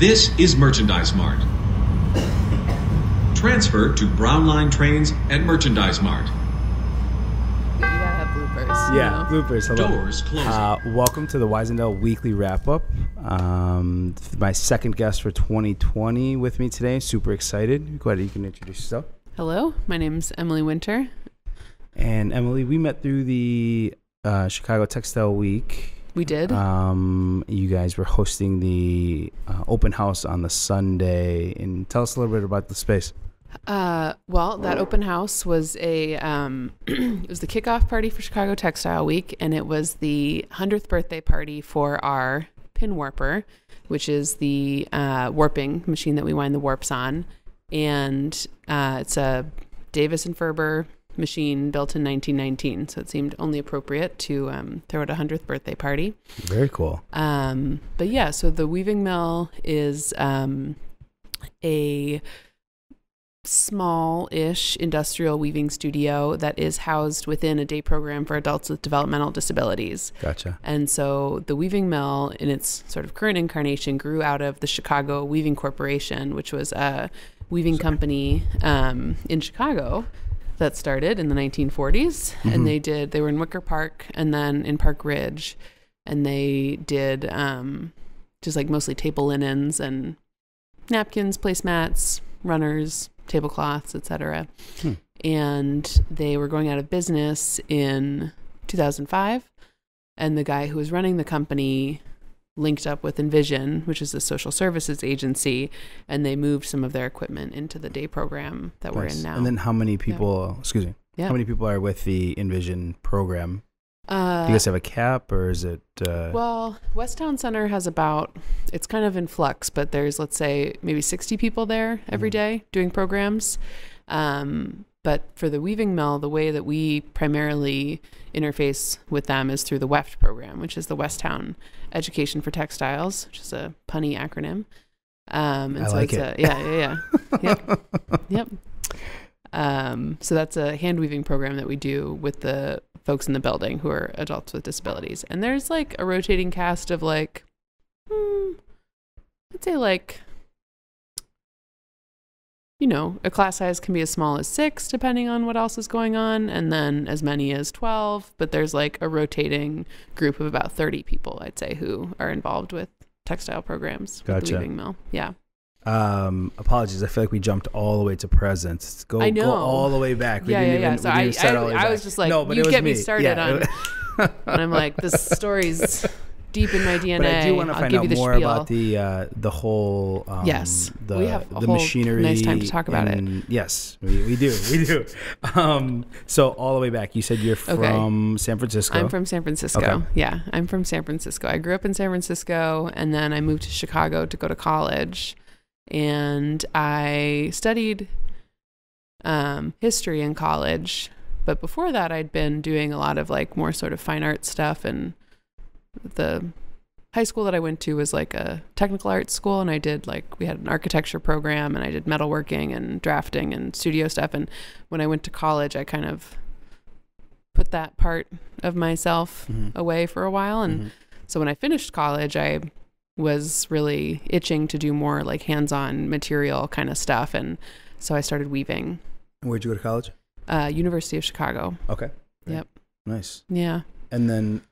This is Merchandise Mart. Transfer to Brown Line trains at Merchandise Mart. You gotta have bloopers. Yeah, you know? Bloopers. Hello. Doors closing. Welcome to the Wisendell Weekly Wrap-Up. My second guest for 2020 with me today. Super excited. Go ahead, you can introduce yourself. Hello, my name's Emily Winter. And Emily, we met through the Chicago Textile Week. We did. You guys were hosting the open house on the Sunday, and tell us a little bit about the space. Well, that open house was a it was the kickoff party for Chicago Textile Week, and it was the 100th birthday party for our pin warper, which is the warping machine that we wind the warps on, and it's a Davis and Ferber machine built in 1919, so it seemed only appropriate to throw out a 100th birthday party. Very cool. But yeah, so the Weaving Mill is a small-ish industrial weaving studio that is housed within a day program for adults with developmental disabilities. Gotcha. And so the Weaving Mill in its sort of current incarnation grew out of the Chicago Weaving Corporation, which was a weaving company in Chicago that started in the 1940s. Mm-hmm. And they were in Wicker Park and then in Park Ridge, and they did just like mostly table linens and napkins, placemats, runners, tablecloths, etc. Hmm. And they were going out of business in 2005, and the guy who was running the company linked up with Envision, which is the social services agency, and they moved some of their equipment into the day program that we're in now. And then how many people, excuse me, how many people are with the Envision program? Do you guys have a cap, or is it? Well, West Town Center has about, it's kind of in flux, but there's, let's say, maybe 60 people there every day doing programs. But for the Weaving Mill, the way that we primarily interface with them is through the Weft program, which is the Westtown Education for Textiles, which is a punny acronym. And I so like it's it. So that's a hand weaving program that we do with the folks in the building who are adults with disabilities. And there's like a rotating cast of like, I'd say like, you know, a class size can be as small as 6, depending on what else is going on, and then as many as 12. But there's like a rotating group of about 30 people, I'd say, who are involved with textile programs. Gotcha. With the Weaving Mill. Yeah. Apologies, I feel like we jumped all the way to present. Go, I know. Go all the way back. We I was just like, no, but you get me started on, and I'm like, this story's deep in my DNA. But I do want to find out more about the whole we have the whole machinery. Nice time to talk about it. Yes, we do. So all the way back, you said you're from San Francisco. I'm from San Francisco. Okay. Yeah, I'm from San Francisco. I grew up in San Francisco, and then I moved to Chicago to go to college, and I studied history in college. But before that, I'd been doing a lot of like more sort of fine art stuff, and the high school that I went to was like a technical arts school, and I did like, we had an architecture program, and I did metalworking and drafting and studio stuff. And when I went to college, I kind of put that part of myself away for a while. And so when I finished college, I was really itching to do more like hands-on material kind of stuff. And so I started weaving. Where'd you go to college? University of Chicago. Okay. Great. Yep. Nice. Yeah. And then,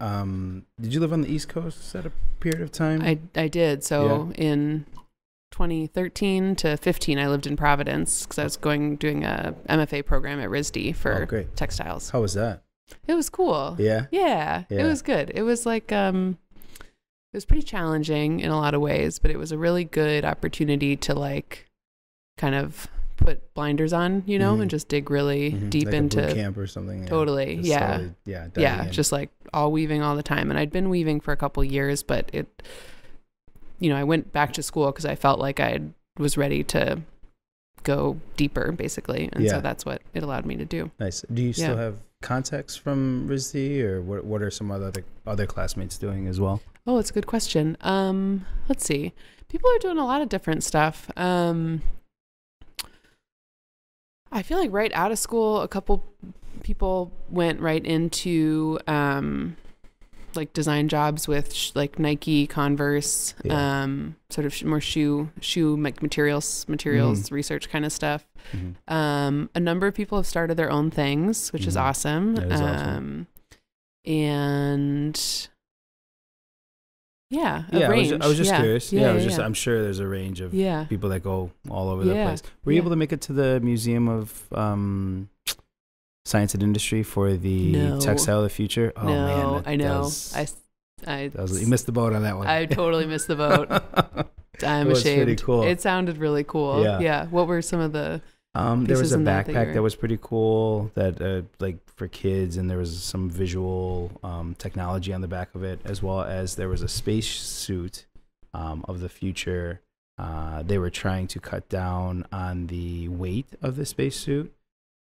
did you live on the East Coast at a period of time? I did. So in 2013 to 15, I lived in Providence because I was doing a MFA program at RISD for textiles. How was that? It was cool. Yeah? Yeah. It was good. It was like, it was pretty challenging in a lot of ways, but it was a really good opportunity to like kind of put blinders on, you know, and just dig really deep like into boot camp or something. Totally. Just like all weaving all the time. And I'd been weaving for a couple of years, but it, you know, I went back to school because I felt like I was ready to go deeper, basically. And so that's what it allowed me to do. Nice. Do you still have contacts from RISD, or what are some other classmates doing as well? Oh, that's a good question. Let's see. People are doing a lot of different stuff. I feel like right out of school, a couple people went right into like design jobs with like Nike, Converse, yeah. Sort of more shoe like materials mm-hmm. research kind of stuff. Mm-hmm. A number of people have started their own things, which mm-hmm. is awesome. That is awesome. And yeah, a range. I was just yeah. curious. Yeah, I was just I'm sure there's a range of yeah. people that go all over yeah. the place. Were you yeah. able to make it to the Museum of Science and Industry for the no. Textile of the Future? Oh, no, man, I know. You missed the boat on that one. I totally missed the boat. I'm ashamed. Pretty cool. It sounded really cool. Yeah. yeah. What were some of the there was a backpack that was pretty cool that like for kids, and there was some visual technology on the back of it, as well as there was a space suit of the future. They were trying to cut down on the weight of the space suit,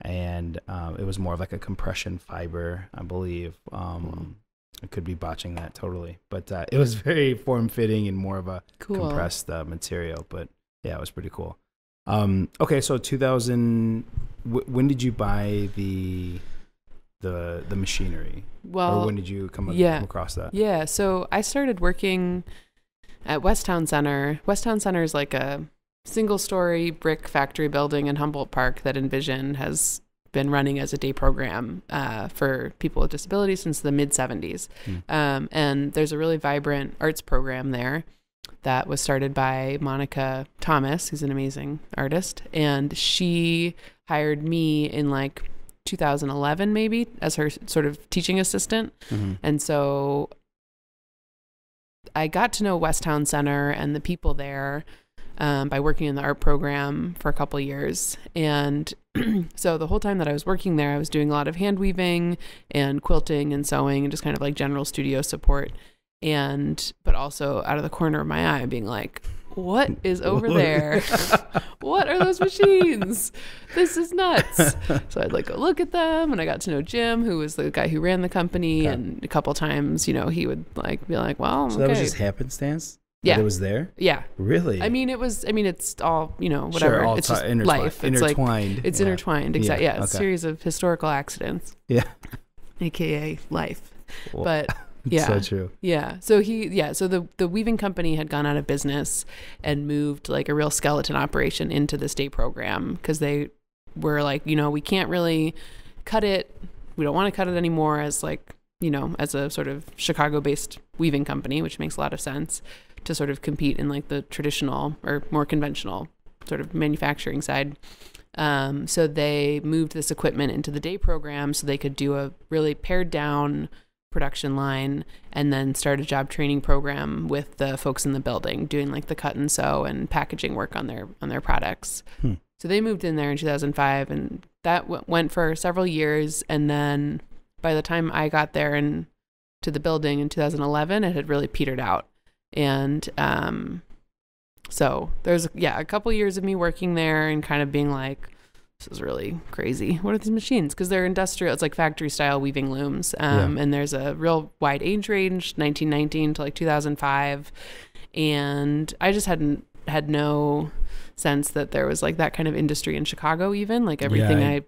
and it was more of like a compression fiber, I believe. I could be botching that totally, but it was very form-fitting and more of a cool. compressed material, but yeah, it was pretty cool. Okay, so 2000. When did you buy the machinery? Well, or when did you come across that? Yeah, so I started working at West Town Center. West Town Center is like a single-story brick factory building in Humboldt Park that Envision has been running as a day program for people with disabilities since the mid-'70s. Mm. And there's a really vibrant arts program there that was started by Monica Thomas, who's an amazing artist. And she hired me in like 2011, maybe, as her sort of teaching assistant. Mm-hmm. And so I got to know West Town Center and the people there by working in the art program for a couple of years. And so the whole time that I was working there, I was doing a lot of hand weaving and quilting and sewing and just kind of like general studio support. But also out of the corner of my eye being like, what is over there? What are those machines? This is nuts. So I'd like go look at them, and I got to know Jim, who was the guy who ran the company. Okay. And a couple times, you know, he would like be like, well, so okay. That was just happenstance? Yeah. It was there? Yeah. Really? I mean, it's all, you know, whatever. Sure, all it's just life. It's intertwined. Like, it's yeah. intertwined. Exactly. Yeah. yeah. Okay. A series of historical accidents. Yeah. AKA life. Cool. But yeah. So true. Yeah. So the weaving company had gone out of business and moved like a real skeleton operation into this day program, because they were like, you know, we can't really cut it. We don't want to cut it anymore as like, you know, as a sort of Chicago-based weaving company, which makes a lot of sense to sort of compete in like the traditional or more conventional sort of manufacturing side. So they moved this equipment into the day program so they could do a really pared down production line, and then start a job training program with the folks in the building doing like the cut and sew and packaging work on their products. Hmm. So they moved in there in 2005, and that went for several years. And then by the time I got there and to the building in 2011, it had really petered out. And so there's a couple years of me working there and kind of being like, this is really crazy. What are these machines? Because they're industrial. It's like factory style weaving looms. And there's a real wide age range, 1919 to like 2005. And I just had no sense that there was like that kind of industry in Chicago, even like everything. Yeah,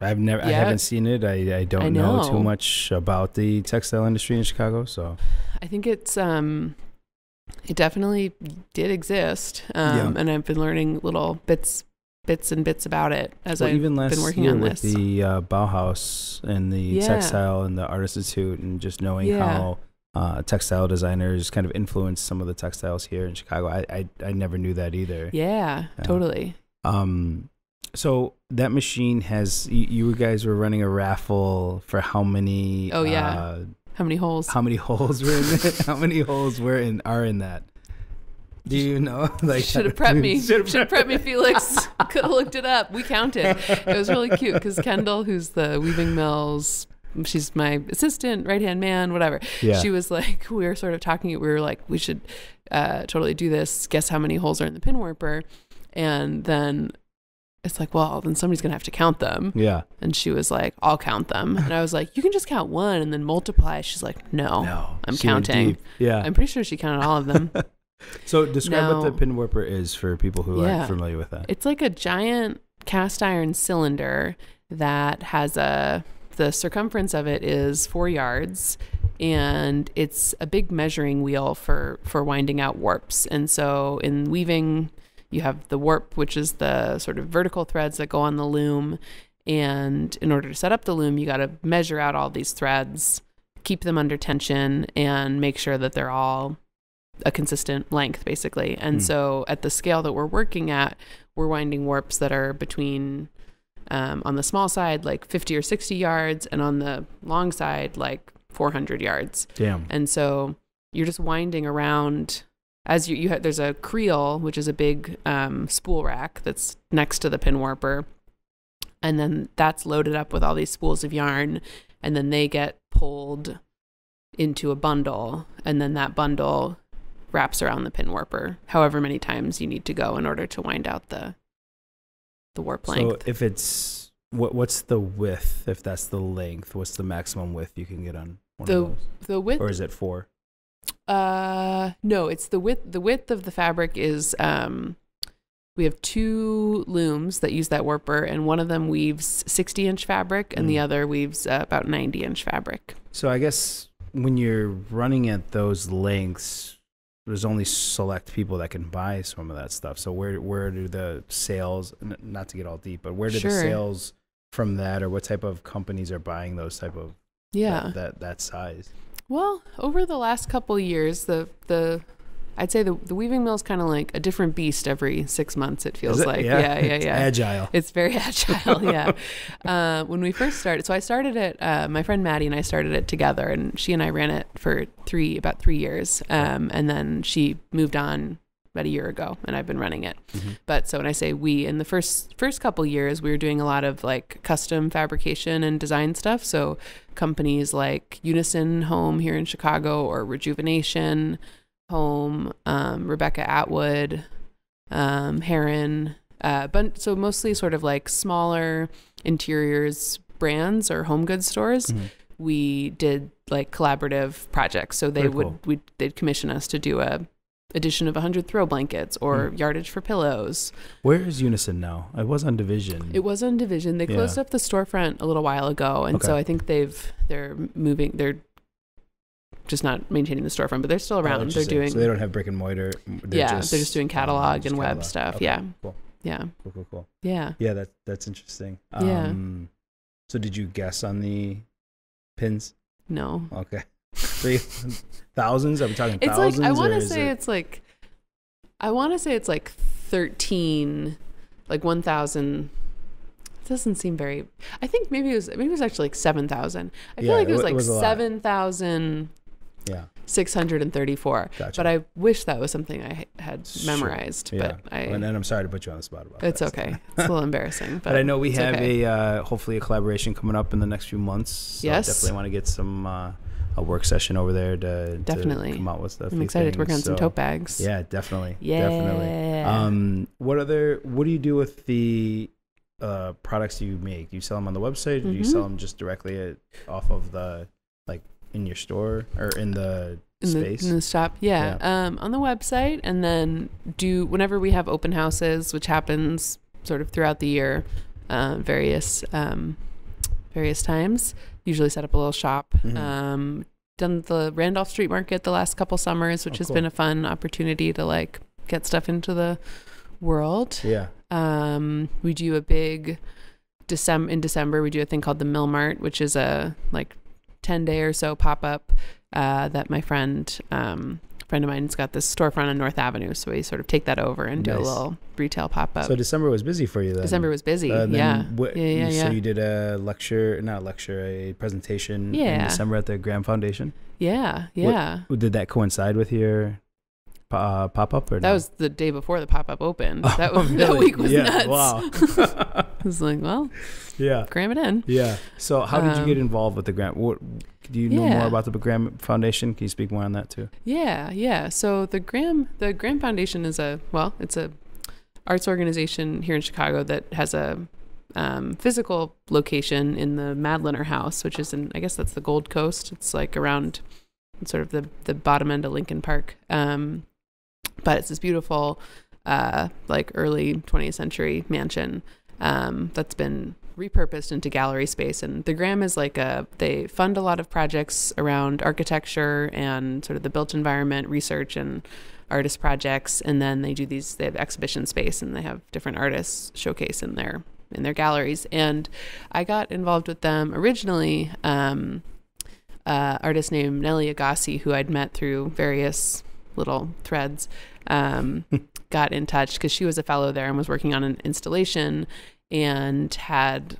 I haven't seen it. I don't know too much about the textile industry in Chicago. So I think it's, it definitely did exist. And I've been learning little bits about it as I've been working on this. Even last year with the Bauhaus and the Textile and the Art Institute, and just knowing how textile designers kind of influenced some of the textiles here in Chicago. I never knew that either. Yeah, totally. So that machine has, you guys were running a raffle for how many? Oh yeah. How many holes? How many holes were in it? How many holes were in are in that? Do you know? Like, should have prepped me. Should have prepped me, Felix. Could have looked it up. We counted. It was really cute because Kendall, who's the Weaving Mills, she's my assistant, right-hand man, whatever. Yeah. She was like, we were sort of talking. We were like, we should totally do this. Guess how many holes are in the pin warper, and then it's like, well, then somebody's going to have to count them. Yeah. And she was like, I'll count them. And I was like, you can just count one and then multiply. She's like, no, I'm counting. Yeah. I'm pretty sure she counted all of them. So describe what the pin warper is for people who aren't familiar with that. It's like a giant cast iron cylinder that has the circumference of it is 4 yards and it's a big measuring wheel for winding out warps. And so in weaving, you have the warp, which is the sort of vertical threads that go on the loom. And in order to set up the loom, you got to measure out all these threads, keep them under tension, and make sure that they're all a consistent length, basically. And so at the scale that we're working at, we're winding warps that are between, on the small side, like 50 or 60 yards, and on the long side, like 400 yards. Damn. And so you're just winding around as you have, there's a creel, which is a big spool rack that's next to the pin warper. And then that's loaded up with all these spools of yarn, and then they get pulled into a bundle, and then that bundle wraps around the pin warper however many times you need to go in order to wind out the warp length. So if it's, what's the width, if that's the length, what's the maximum width you can get on one of those? The width, or is it 4? No, it's the width. The width of the fabric is, we have 2 looms that use that warper, and one of them weaves 60-inch fabric and the other weaves about 90-inch fabric. So I guess when you're running at those lengths, there's only select people that can buy some of that stuff. So where do the sales, not to get all deep, but where do the sales from that, or what type of companies are buying those type of, that size? Well, over the last couple of years, I'd say the weaving mill is kind of like a different beast every 6 months, it feels like. Yeah. It's agile. It's very agile, yeah. When we first started, so I started it, my friend Maddie and I started it together, and she and I ran it for about three years. And then she moved on about a year ago, and I've been running it. But so when I say we, in the first couple years, we were doing a lot of like custom fabrication and design stuff. So companies like Unison Home here in Chicago, or Rejuvenation Home, Rebecca Atwood, Heron, but so mostly sort of like smaller interiors brands or home goods stores. We did like collaborative projects, so they they'd commission us to do a edition of 100 throw blankets or yardage for pillows. Where is Unison now? It was on Division. It was on Division. They closed up the storefront a little while ago, and so I think they're moving. They're just not maintaining the storefront, but they're still around. They're doing, so they don't have brick and mortar. They're just doing catalog and web stuff. Okay, cool. That's interesting. So did you guess on the pins? No. Okay. Thousands? Are we talking thousands? It's like, I want to say it's like 1,000. Doesn't seem very, I think maybe it was actually like 7,000. I feel like it was like 7,634. Gotcha. But I wish that was something I had memorized. Yeah. But and then I'm sorry to put you on the spot about that. It's okay. It's a little embarrassing. But I know we have a hopefully a collaboration coming up in the next few months. So I definitely want to get some a work session over there to come out with stuff. I'm excited to work on some tote bags. Yeah, definitely. Yeah. Definitely. What do you do with the products you make? Do you sell them on the website, or do you sell them just directly off of the, like, in your store or in the space? In the shop, on the website, and then whenever we have open houses, which happens sort of throughout the year, various times, usually set up a little shop. Done the Randolph Street Market the last couple summers, which has been a fun opportunity to, like, get stuff into the world. We do a big in December we do a thing called the Mill Mart, which is a like 10-day or so pop-up that my friend of mine's got this storefront on North Avenue, so we sort of take that over and do a little retail pop-up. So December was busy for you then. December was busy. So you did a presentation in December at the Graham Foundation. What, did that coincide with your pop-up, or that was the day before the pop-up opened? That week was nuts. Wow. I was like, well, cram it in. So how did you get involved with the Graham? Do you know more about the Graham Foundation? Can you speak more on that too? So the Graham Foundation is it's a arts organization here in Chicago that has a physical location in the Madlener House, which is in, I guess that's the Gold Coast. It's like around sort of the bottom end of Lincoln Park. But it's this beautiful, like early 20th century mansion that's been repurposed into gallery space. And the Graham is like they fund a lot of projects around architecture and sort of the built environment research and artist projects. And then they have exhibition space and they have different artists showcase in their galleries. And I got involved with them originally, artist named Nellie Agassi, who I'd met through various little threads, got in touch because she was a fellow there and was working on an installation and had,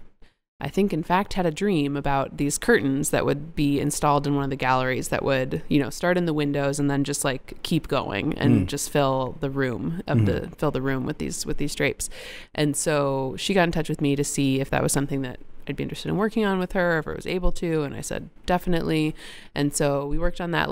I think, in fact, had a dream about these curtains that would be installed in one of the galleries that would, you know, start in the windows and then just like keep going and just fill the room of fill the room with these drapes. And so she got in touch with me to see if that was something that I'd be interested in working on with her, if I was able to, and I said definitely. And so we worked on that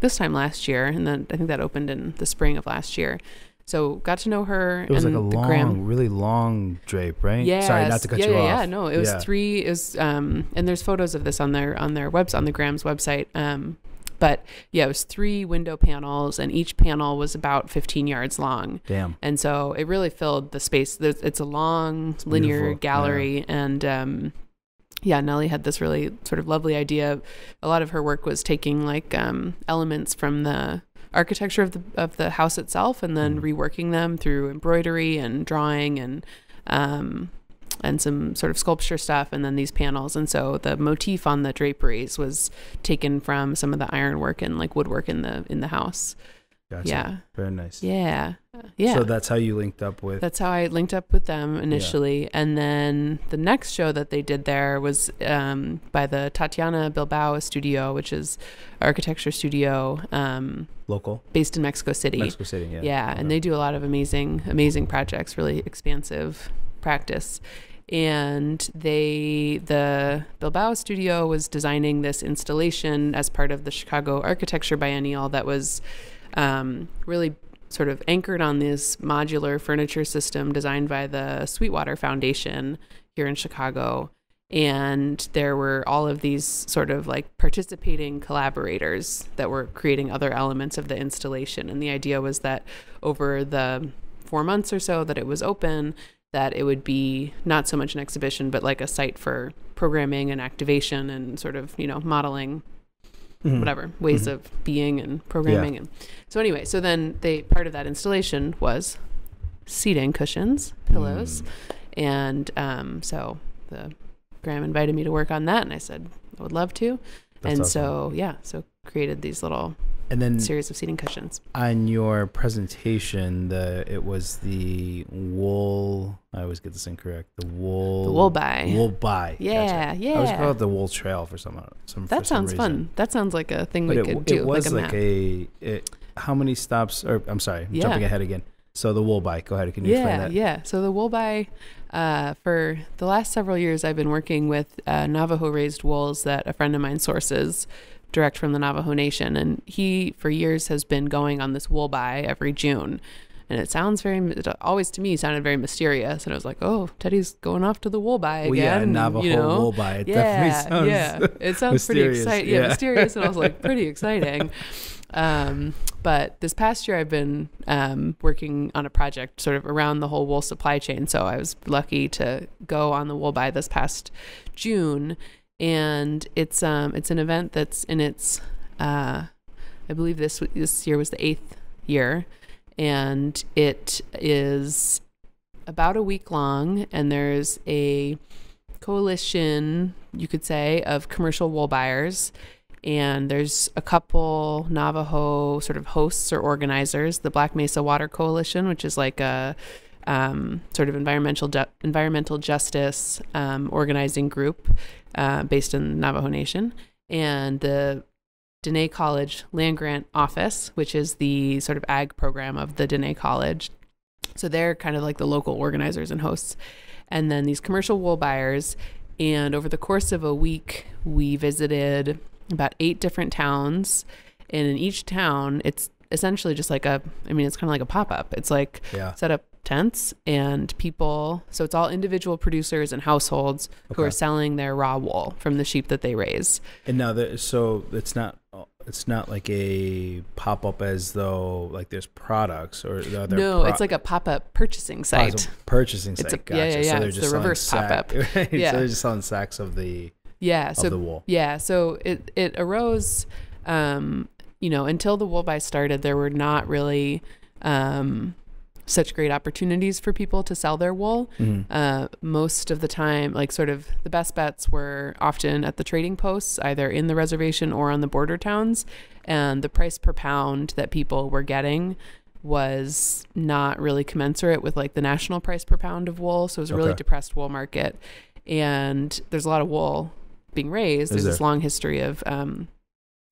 this time last year, and then I think that opened in the spring of last year. So got to know her. It was and like a long, really long drape, right? Yeah. Sorry, not to cut you off. Yeah, no, it was three. It was, and there's photos of this on the Graham's website. But yeah, it was three window panels, and each panel was about 15 yards long. Damn. And so it really filled the space. It's a long, it's linear gallery, and yeah, Nellie had this really sort of lovely idea. A lot of her work was taking like elements from the architecture of the house itself, and then reworking them through embroidery and drawing and some sort of sculpture stuff, and then these panels. And so the motif on the draperies was taken from some of the ironwork and like woodwork in the house. Gotcha. Yeah. Very nice. Yeah. Yeah. So that's how you linked up with... That's how I linked up with them initially. Yeah. And then the next show that they did there was by the Tatiana Bilbao Studio, which is architecture studio. Local? Based in Mexico City. Mexico City, yeah. Yeah. And they do a lot of amazing, amazing projects, really expansive practice. And the Bilbao Studio was designing this installation as part of the Chicago Architecture Biennial that was really sort of anchored on this modular furniture system designed by the Sweetwater Foundation here in Chicago. And there were all of these sort of like participating collaborators that were creating other elements of the installation. And the idea was that over the 4 months or so that it was open, that it would be not so much an exhibition, but like a site for programming and activation and sort of, you know, modeling, whatever, ways of being and programming. Yeah. And so anyway, so then part of that installation was seating cushions, pillows. And so the Graham invited me to work on that, and I said, I would love to. That's and awesome. So, yeah, so created these little series of seating cushions. On your presentation, it was the wool. I always get this incorrect. The wool buy. Wool buy. Yeah, gotcha. Yeah. I always call it the wool trail for some. That sounds fun. That sounds like a thing we could do. It was like a map. How many stops? Or I'm sorry, I'm jumping ahead again. So the wool buy. Go ahead. Can you explain that? Yeah. So the wool buy. For the last several years, I've been working with Navajo raised wools that a friend of mine sources direct from the Navajo Nation. And he, for years, has been going on this wool buy every June. And it always to me sounded very mysterious. And I was like, oh, Teddy's going off to the wool buy again. Well, yeah, Navajo wool buy. It definitely sounds it sounds mysterious. Pretty exciting. Yeah, mysterious. And I was like, pretty exciting. But this past year I've been working on a project sort of around the whole wool supply chain. So I was lucky to go on the wool buy this past June. And it's an event that's in its, I believe this year was the 8th year, and it is about a week long, and there's a coalition, you could say, of commercial wool buyers, and there's a couple Navajo sort of hosts or organizers, the Black Mesa Water Coalition, which is like a sort of environmental justice organizing group based in Navajo Nation, and the Diné College Land Grant Office, which is the sort of ag program of the Diné College. So they're kind of like the local organizers and hosts, and then these commercial wool buyers. And over the course of a week, we visited about 8 different towns, and in each town, it's essentially just like it's kind of like a pop-up. It's like set up tents and people. So it's all individual producers and households who are selling their raw wool from the sheep that they raise. And now, so it's not It's not like a pop-up as though like there's products or the other. No, it's like a pop-up purchasing site. Oh, purchasing site. It's a, gotcha. Yeah, yeah, yeah. So it's the reverse pop-up. Right? Yeah. So they're just selling sacks of the the wool. Yeah. So it arose, you know, until the wool buy started, there were not really such great opportunities for people to sell their wool. Mm-hmm. Most of the time, like sort of the best bets were often at the trading posts, either in the reservation or on the border towns. And the price per pound that people were getting was not really commensurate with like the national price per pound of wool. So it was a really depressed wool market. And there's a lot of wool being raised. There's this long history of,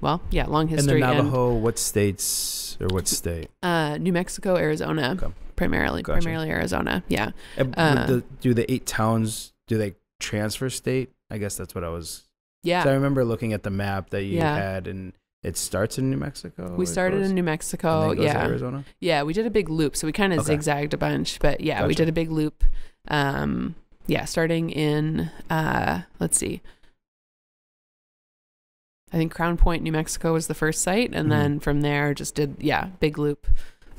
well, yeah, long history. And the Navajo, what states or what state? New Mexico, Arizona. Okay. Primarily Arizona. Yeah. Do the 8 towns, do they transfer state? I guess that's what I was. Yeah. So I remember looking at the map that you had, and it starts in New Mexico. We started in New Mexico. And then it goes to Arizona. Yeah. We did a big loop. So we kind of zigzagged a bunch, but yeah, we did a big loop. Yeah. Starting in, let's see. I think Crown Point, New Mexico was the first site. And then from there just did, big loop.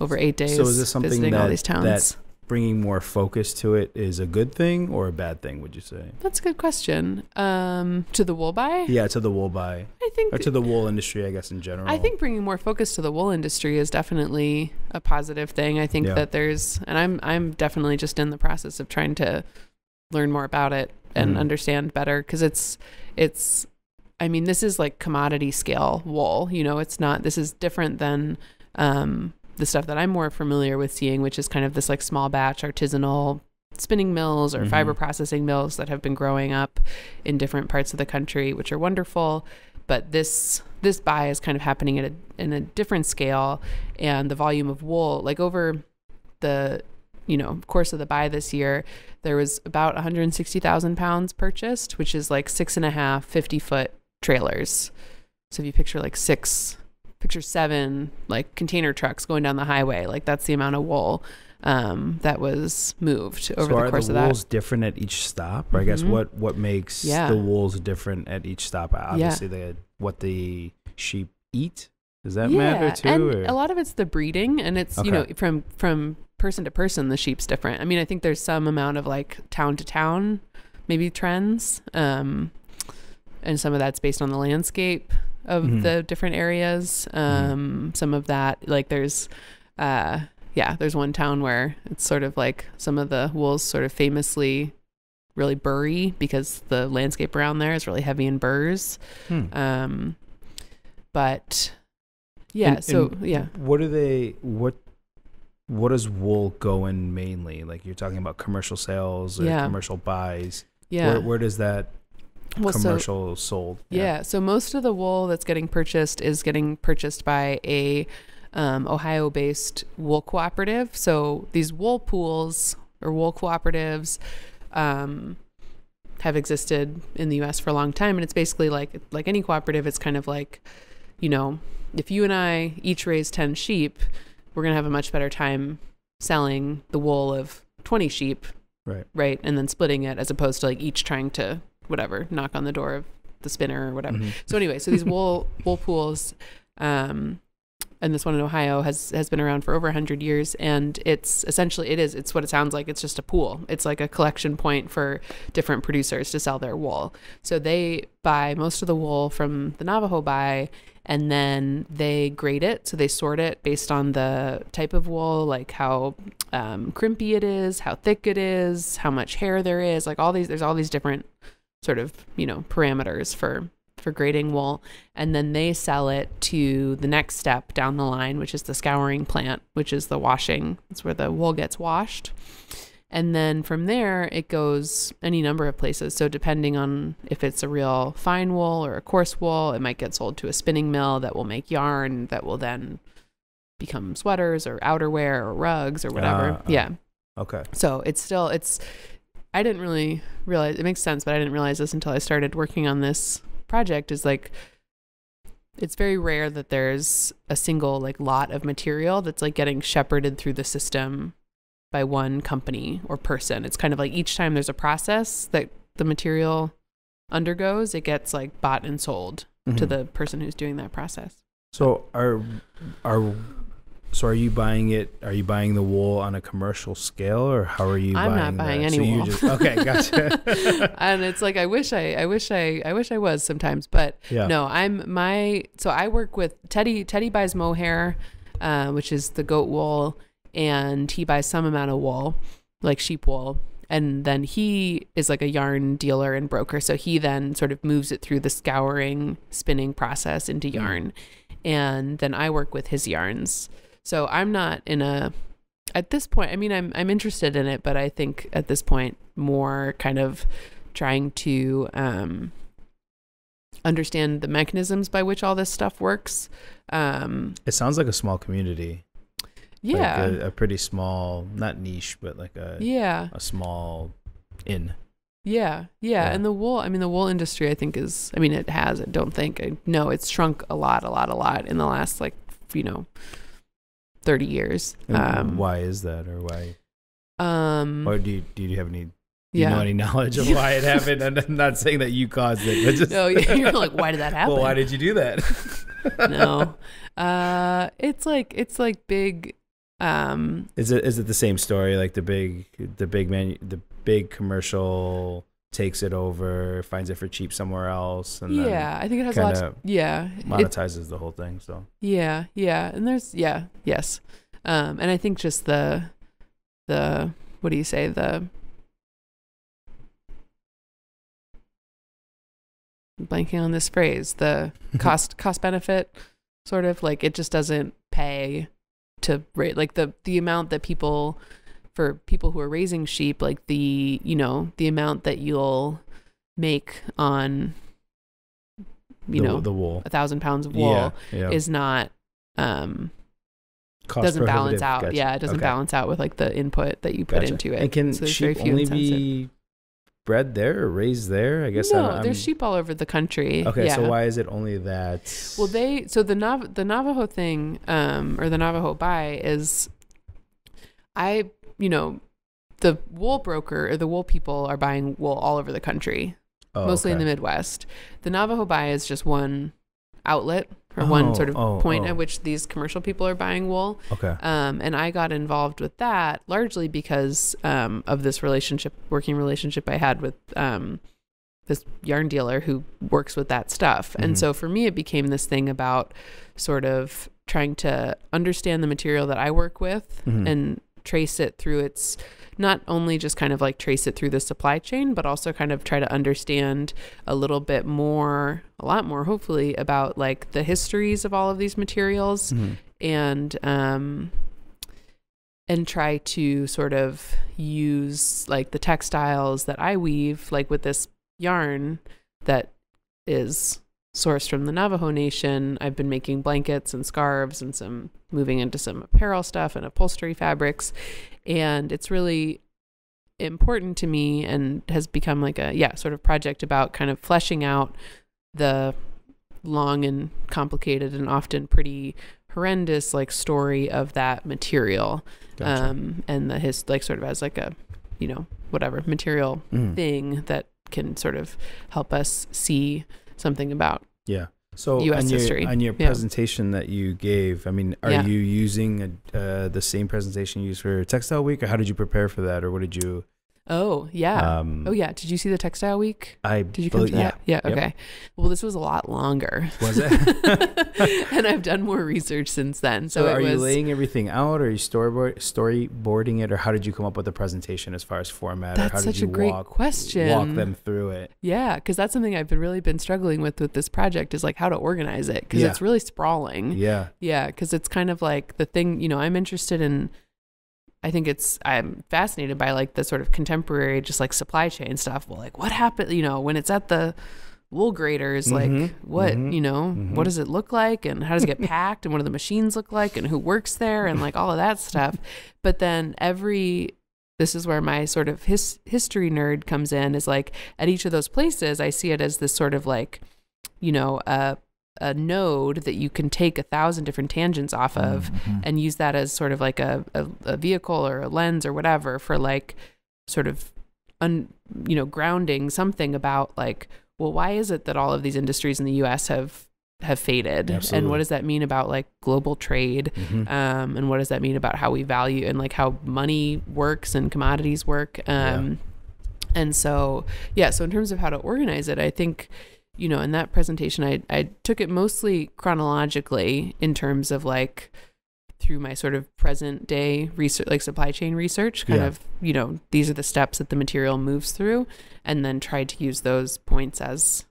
Over 8 days. So is this something that bringing more focus to it is a good thing or a bad thing, would you say? That's a good question. To the wool buy? Yeah, to the wool buy. I think, or to the wool industry, I guess, in general. I think bringing more focus to the wool industry is definitely a positive thing. I think that there's, and I'm definitely just in the process of trying to learn more about it and understand better, because it's, I mean, this is like commodity scale wool. You know, it's not, this is different than, the stuff that I'm more familiar with seeing, which is kind of this like small batch artisanal spinning mills or fiber processing mills that have been growing up in different parts of the country, which are wonderful. But this buy is kind of happening at in a different scale, and the volume of wool, like over the, you know, course of the buy this year, there was about 160,000 pounds purchased, which is like 6.5 50-foot trailers. So if you picture like picture 7 like container trucks going down the highway, like that's the amount of wool that was moved over the course of that. Are the wools different at each stop? Or I guess what makes the wools different at each stop? Obviously what the sheep eat, does that matter too? And a lot of it's the breeding, and it's you know, from person to person the sheep's different. I mean, I think there's some amount of like town to town maybe trends, and some of that's based on the landscape of the different areas. Some of that, like there's, there's one town where it's sort of like some of the wool's sort of famously really burry because the landscape around there is really heavy in burrs. But yeah, what does wool go in mainly? Like you're talking about commercial sales or commercial buys. Yeah. Where does that, commercial sold. Yeah. So most of the wool that's getting purchased is getting purchased by a Ohio-based wool cooperative. So these wool pools or wool cooperatives have existed in the U.S. for a long time, and it's basically like any cooperative. It's kind of like, you know, if you and I each raise 10 sheep, we're gonna have a much better time selling the wool of 20 sheep, right, and then splitting it as opposed to like each trying to whatever, knock on the door of the spinner or whatever. So anyway, so these wool pools, and this one in Ohio has been around for over 100 years, and it's essentially, it's what it sounds like. It's just a pool. It's like a collection point for different producers to sell their wool. So they buy most of the wool from the Navajo buy, and then they grade it. So they sort it based on the type of wool, like how crimpy it is, how thick it is, how much hair there is, like all these, there's all these different sort of, you know, parameters for grading wool. And then they sell it to the next step down the line, which is the scouring plant, which is the washing. It's where the wool gets washed. And then from there, it goes any number of places. So depending on if it's a real fine wool or a coarse wool, it might get sold to a spinning mill that will make yarn that will then become sweaters or outerwear or rugs or whatever. Okay. So it's still, I didn't really realize, it makes sense, but I didn't realize this until I started working on this project, is like, it's very rare that there's a single like lot of material that's like getting shepherded through the system by one company or person. It's kind of like each time there's a process that the material undergoes, it gets like bought and sold to the person who's doing that process. So are you buying it? Are you buying the wool on a commercial scale, or how are you? I'm not buying any wool. So okay, gotcha. And it's like I wish I was sometimes, but yeah. No, so I work with Teddy. Teddy buys mohair, which is the goat wool, and he buys some amount of wool, like sheep wool. And then he is like a yarn dealer and broker. So he then sort of moves it through the scouring, spinning process into yarn. And then I work with his yarns. So I'm not in a, at this point, I mean, I'm interested in it, but I think at this point more kind of trying to understand the mechanisms by which all this stuff works. It sounds like a small community. Yeah, like a pretty small, not niche, but like a small inn. Yeah. And the wool, I mean, the wool industry, I think is, I mean, it has, I don't think, I know it's shrunk a lot in the last, like, you know, 30 years. Why is that, or why? Or do you have any? You know any knowledge of why it happened? And I'm not saying that you caused it, but just... No, you're like, why did that happen? Well, why did you do that? No, it's like big. Is it the same story? Like the big commercial takes it over, finds it for cheap somewhere else, and yeah, then I think it has a lot of, yeah, monetizes the whole thing. So yeah, and there's and I think just the what do you say, the blanking on this phrase, the cost benefit, sort of like it just doesn't pay to rate, like the amount that people who are raising sheep, like the, you know, the amount that you'll make on, you know, the wool, 1,000 pounds of wool is not, doesn't balance out. Gotcha. Yeah. It doesn't balance out with like the input that you put into it. And can sheep only be bred there or raised there? I guess no, there's sheep all over the country. Okay, so why is it only that? Well, the Navajo thing, or the Navajo buy is, the wool broker or the wool people are buying wool all over the country, mostly in the Midwest. The Navajo buy is just one outlet or one sort of point at which these commercial people are buying wool. Okay. And I got involved with that largely because of this working relationship I had with this yarn dealer who works with that stuff. Mm-hmm. And so for me, it became this thing about sort of trying to understand the material that I work with, mm-hmm. and trace it through its, not only just kind of like trace it through the supply chain, but also kind of try to understand a little bit more, a lot more hopefully, about like the histories of all of these materials, mm-hmm. And try to sort of use like the textiles that I weave, like with this yarn that is sourced from the Navajo Nation. I've been making blankets and scarves and moving into some apparel stuff and upholstery fabrics. And it's really important to me and has become like a, sort of project about kind of fleshing out the long and complicated and often pretty horrendous like story of that material. Gotcha. And like sort of as like a, whatever material thing that can sort of help us see something about so U.S. history. On your presentation that you gave, I mean, are you using the same presentation you used for Textile Week, or how did you prepare for that, or what did you? Did you see the Textile Week? Did you come to that? Okay. Well, this was a lot longer. Was it? And I've done more research since then. So are you laying everything out, or are you storyboarding it, or how did you come up with the presentation as far as format? That's or how such did you a great walk, question. Walk them through it. Yeah, because that's something I've really been struggling with this project, is like how to organize it, because it's really sprawling. Yeah. Yeah, because it's kind of like the thing, I'm interested in, I'm fascinated by like the sort of contemporary, just like supply chain stuff. Well, like what happened, when it's at the wool graders, mm-hmm. like what, mm-hmm. Mm-hmm. what does it look like, and how does it get packed, and what do the machines look like, and who works there, and like all of that stuff. But then this is where my sort of history nerd comes in, is like at each of those places, I see it as this sort of like, a node that you can take 1,000 different tangents off of, mm-hmm. and use that as sort of like a vehicle or a lens or whatever for like sort of grounding something about like, well, why is it that all of these industries in the U.S. have have faded. Absolutely. And what does that mean about like global trade? Mm-hmm. And what does that mean about how we value and like how money works and commodities work? And so, yeah, so in terms of how to organize it, I think, you know, in that presentation, I took it mostly chronologically in terms of like through my sort of present day research, like supply chain research, kind of, you know, these are the steps that the material moves through, and then tried to use those points as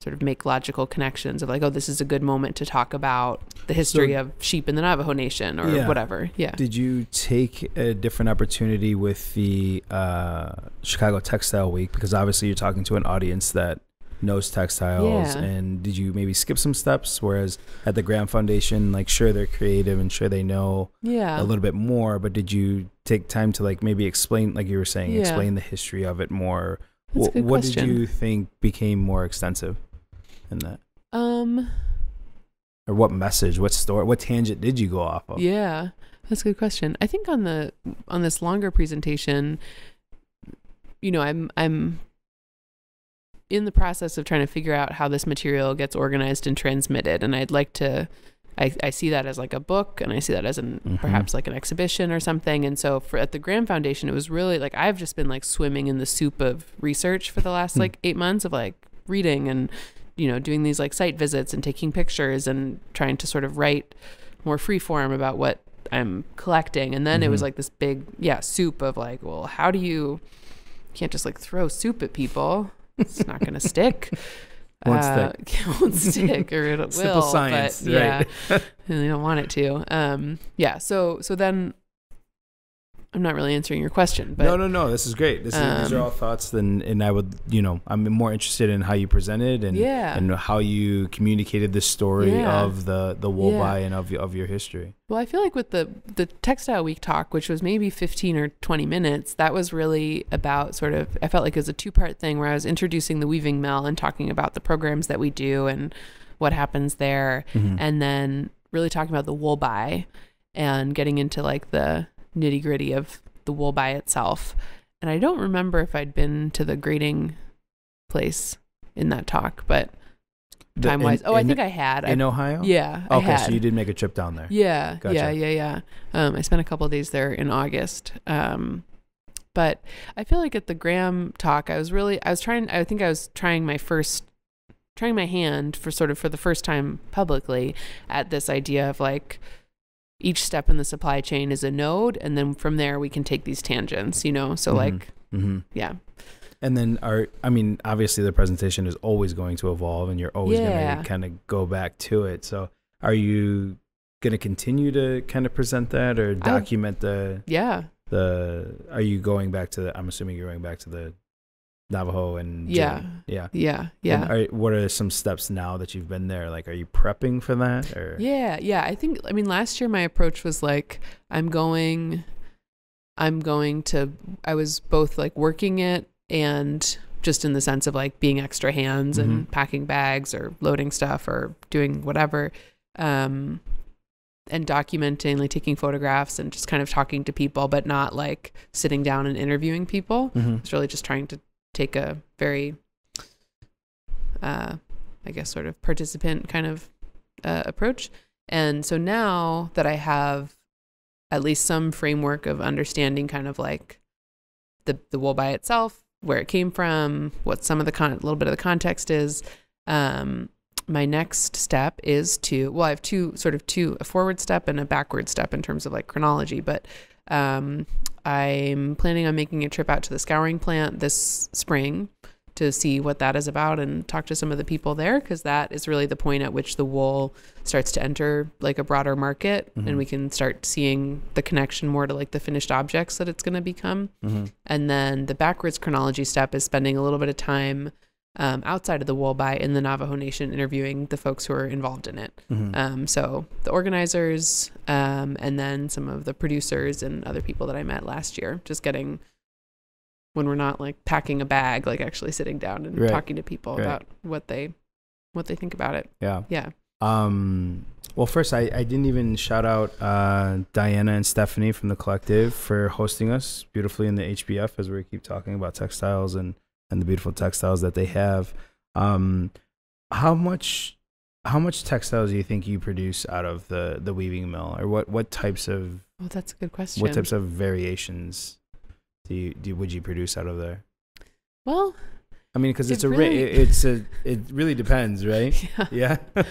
sort of make logical connections of like, oh, this is a good moment to talk about the history of sheep in the Navajo Nation or whatever. Yeah. Did you take a different opportunity with the Chicago Textile Week? Because obviously you're talking to an audience that knows textiles. And did you maybe skip some steps? Whereas at the Graham Foundation, like, sure, they're creative and sure they know a little bit more, but did you take time to like maybe explain, like you were saying, explain the history of it more? What did you think became more extensive in that? Or what message, what story, what tangent did you go off of? Yeah, that's a good question. I think on the on this longer presentation, you know, I'm in the process of trying to figure out how this material gets organized and transmitted. And I'd like to, I see that as like a book, and I see that as an, perhaps like an exhibition or something. And so for at the Graham Foundation, it was really like, I've just been like swimming in the soup of research for the last like 8 months of like reading and, you know, doing these like site visits and taking pictures and trying to sort of write more freeform about what I'm collecting. And then it was like this big, soup of like, well, how do you, can't just like throw soup at people. It's not going to stick. Won't stick, or it will. Simple science, but right? And they don't want it to. Yeah. So then, I'm not really answering your question. But, no. This is great. This is, these are all thoughts. And I would, you know, I'm more interested in how you presented and how you communicated the story of the wool-by and of your history. Well, I feel like with the Textile Week talk, which was maybe 15 or 20 minutes, that was really about sort of, I felt like it was a two-part thing where I was introducing the Weaving Mill and talking about the programs that we do and what happens there. And then really talking about the wool-by and getting into like the nitty gritty of the wool by itself. And I don't remember if I'd been to the grading place in that talk, but time wise. I think I had. In Ohio? Yeah. Okay. I had. So you did make a trip down there. Yeah. Gotcha. Yeah. I spent a couple of days there in August. But I feel like at the Graham talk, I was trying my hand for sort of for the first time publicly at this idea of like, each step in the supply chain is a node, and then from there we can take these tangents, you know? So like, And then I mean, obviously the presentation is always going to evolve and you're always going to kind of go back to it. So are you going to continue to kind of present that or document are you going back to the, I'm assuming you're going back to the Navajo and what are some steps now that you've been there? Like, are you prepping for that? Or I think, I mean, last year my approach was like, I was both like working it and just in the sense of like being extra hands and packing bags or loading stuff or doing whatever, and documenting, like taking photographs and just kind of talking to people, but not like sitting down and interviewing people. It's really just trying to take a very, I guess, sort of participant kind of approach. And so now that I have at least some framework of understanding kind of like the wool by itself, where it came from, what some of the, little bit of the context is, my next step is to, well, I have a forward step and a backward step in terms of like chronology, but I'm planning on making a trip out to the scouring plant this spring to see what that is about and talk to some of the people there, because that is really the point at which the wool starts to enter like a broader market and we can start seeing the connection more to like the finished objects that it's going to become. And then the backwards chronology step is spending a little bit of time outside of the wool by in the Navajo Nation, interviewing the folks who are involved in it. So the organizers, and then some of the producers and other people that I met last year, just getting, when we're not like packing a bag, like actually sitting down and talking to people about what they think about it. Well, first, I didn't even shout out Diana and Stephanie from The Collective for hosting us beautifully in the HBF, as we keep talking about textiles and the beautiful textiles that they have. How much How much textiles do you think you produce out of the weaving mill, or what types of? Well, that's a good question. What types of variations would you produce out of there? Well, I mean, because it really depends, right? Yeah. Yeah.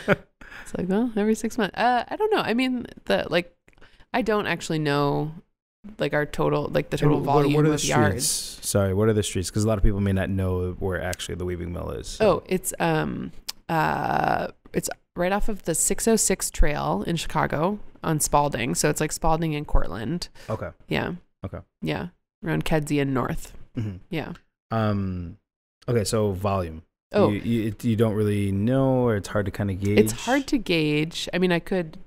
It's like, well, every 6 months. I don't know. I mean, I don't actually know, the total volume of yards. Sorry, what are the streets? Because a lot of people may not know where actually the weaving mill is. So. Oh, it's right off of the 606 trail in Chicago on Spalding. So it's like Spalding and Cortland. Okay. Yeah. Okay. Yeah. Around Kedzie and North. Mm-hmm. Yeah. Okay. So volume. Oh, you don't really know, or it's hard to kind of gauge. It's hard to gauge. I mean, I could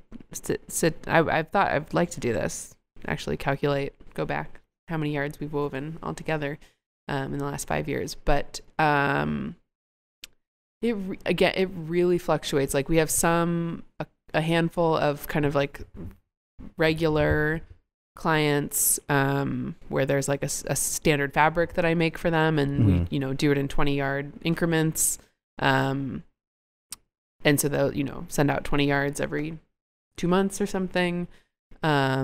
I'd like to do this, actually calculate, go back how many yards we've woven all together, in the last 5 years. But, it really fluctuates. Like we have a handful of kind of like regular clients, where there's like a standard fabric that I make for them, and we, do it in 20-yard increments. And so they'll, send out 20 yards every 2 months or something. I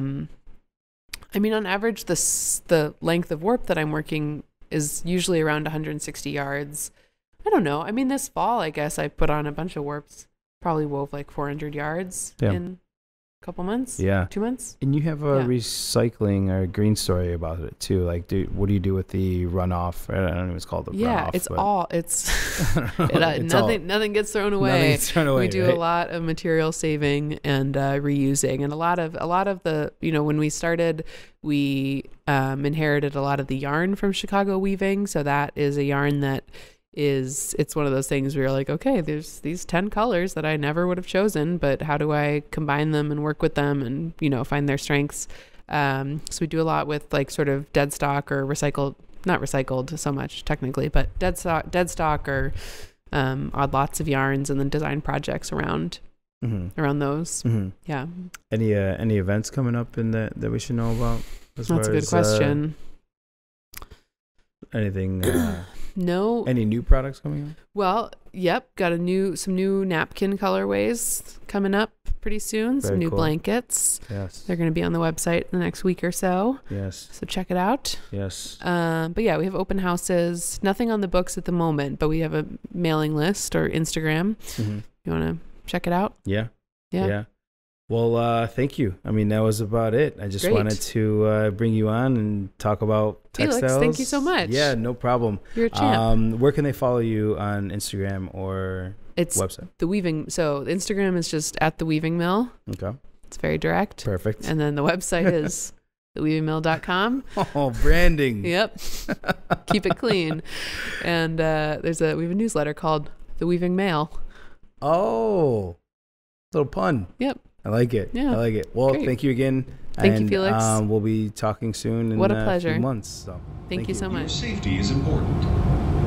mean, on average, the length of warp that I'm working is usually around 160 yards. I don't know. I mean, this fall, I guess I put on a bunch of warps, probably wove like 400 yards in a couple months. Yeah. 2 months. And you have a recycling or a green story about it too. Like, what do you do with the runoff? I don't know if it's called the runoff. Yeah, nothing gets thrown away. Nothing gets thrown away. We do a lot of material saving and reusing, and a lot of the, when we started, we inherited a lot of the yarn from Chicago Weaving. So that is a yarn that it's one of those things where you're like, okay, there's these 10 colors that I never would have chosen, but how do I combine them and work with them and, find their strengths? So we do a lot with like sort of dead stock or recycled, not recycled so much technically, but dead stock or, odd lots of yarns, and then design projects around those. Mm-hmm. Yeah. Any events coming up in that we should know about? That's a good question. Anything, No. Any new products coming up? Well, yep. Got some new napkin colorways coming up pretty soon. Very some new cool. blankets. Yes. They're going to be on the website in the next week or so. Yes. So check it out. Yes. But yeah, we have open houses. Nothing on the books at the moment, but we have a mailing list or Instagram. Mm-hmm. You want to check it out? Yeah. Yeah. Yeah. Well, thank you. I mean, that was about it. I just wanted to bring you on and talk about textiles. Felix, thank you so much. Yeah, no problem. You're a champ. Where can they follow you on Instagram or website? The Weaving. So Instagram is just at The Weaving Mill. Okay. It's very direct. Perfect. And then the website is theweavingmill.com. Oh, branding. Yep. Keep it clean. And we have a newsletter called The Weaving Mail. Oh, little pun. Yep. I like it. Yeah. I like it. Well, great. Thank you again. Thank you, Felix. We'll be talking soon in a few months. So. Thank you so much. Your safety is important.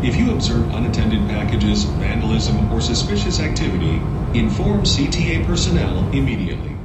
If you observe unattended packages, vandalism, or suspicious activity, inform CTA personnel immediately.